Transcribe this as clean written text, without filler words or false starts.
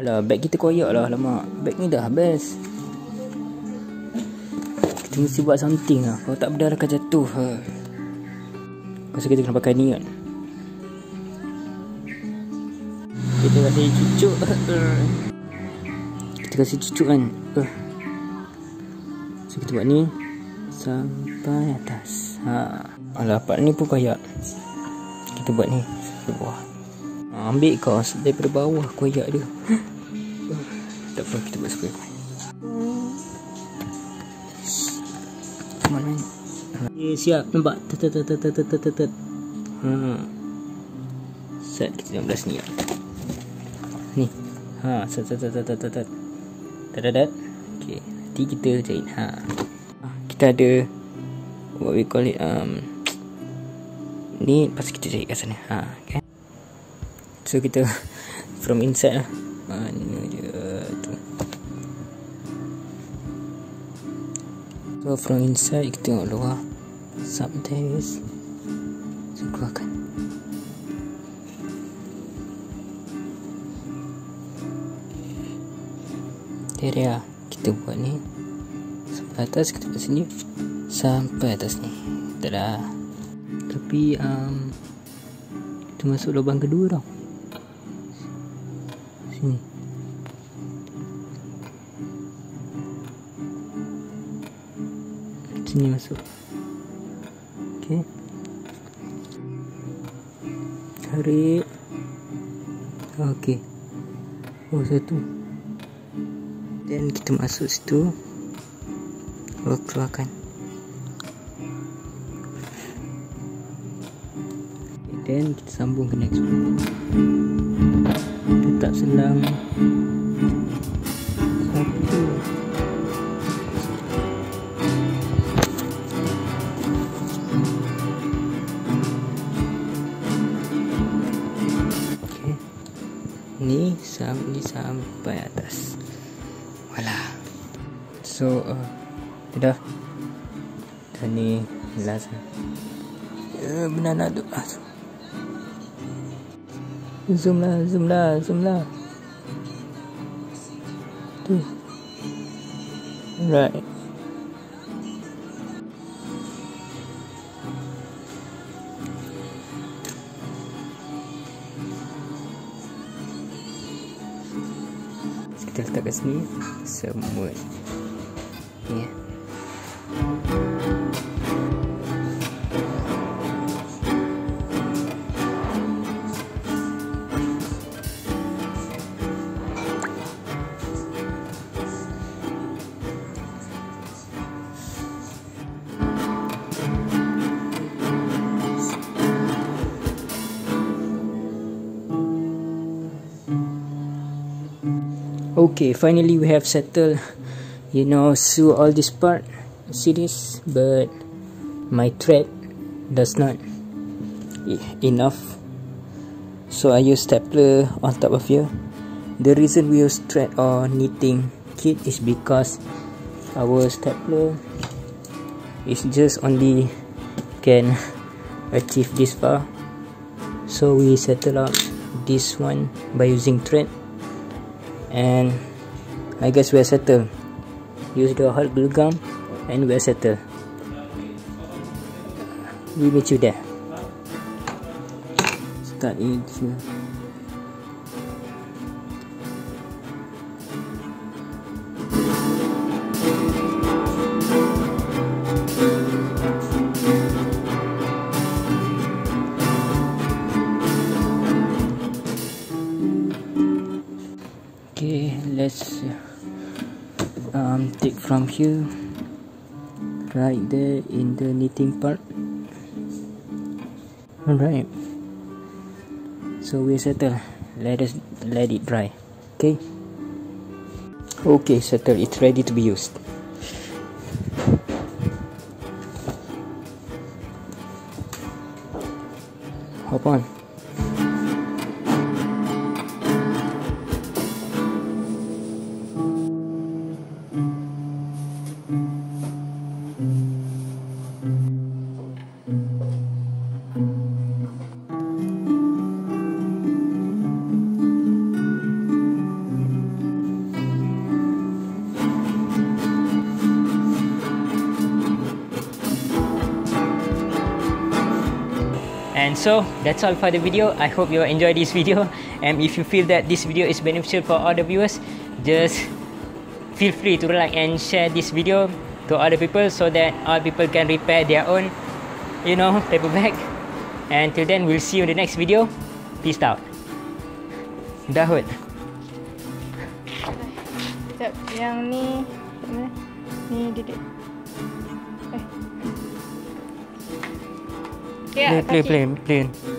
Alah, bag kita koyak lah. Alamak, bag ni dah habis. Kita mesti buat something lah. Kalau tak bedar akan jatuh lah. Masa kita kena pakai ni kan. Kita kasi cucuk. Kita kasi cucuk kan. So kita buat ni sampai atas. Alah, part ni pun koyak. Kita buat ni sampai bawah. Ambil kau daripada bawah koyak dia. Tak apa, kita buat sekali. Mana ni? Siap, nampak? Tet. Set, kita tengok belah sini. Ni. Set. Tadadat. Okay, nanti kita jahit. Kita ada what we call it, ni, lepas kita jahit kat sana. Okay. So kita from inside lah. Mana dia tu. So from inside kita tengok luar. Sometimes so keluarkan. Jadi lah, kita buat ni sampai atas, kita buat sini sampai atas ni. Tada. Tapi kita masuk lubang kedua tau. Sini. Sini masuk. Okay. Tarik. Okay. Oh, satu. Dan kita masuk situ. Oh, keluarkan. Dan kita sambung ke next one. Tak senang. Satu. Okay. Ni sampai atas. Walah. So dah. Dan ni last. Benar nak duk. Zoom lah. Tu. Right. Kita letak kat sini semua. Ya. Yeah. Okay, finally we have settled, you know, through all this part, see this, but my thread does not enough, so I use stapler on top of here. The reason we use thread or knitting kit is because our stapler is just only can achieve this far, so we settle out this one by using thread. And I guess we are settled. Use the hot glue gum and we are settled. We meet you there. Start it here. Let's take from here, right there in the knitting part. Alright, so we settle. Let it dry. Okay, settle. It's ready to be used. Hop on. And so that's all for the video. I hope you enjoyed this video, and if you feel that this video is beneficial for other viewers, just feel free to like and share this video to other people so that other people can repair their own, you know, paper bag. And till then, we'll see you in the next video. Peace out. Dahut. Sekejap, yang ni mana? Ni duduk. Play, play, play.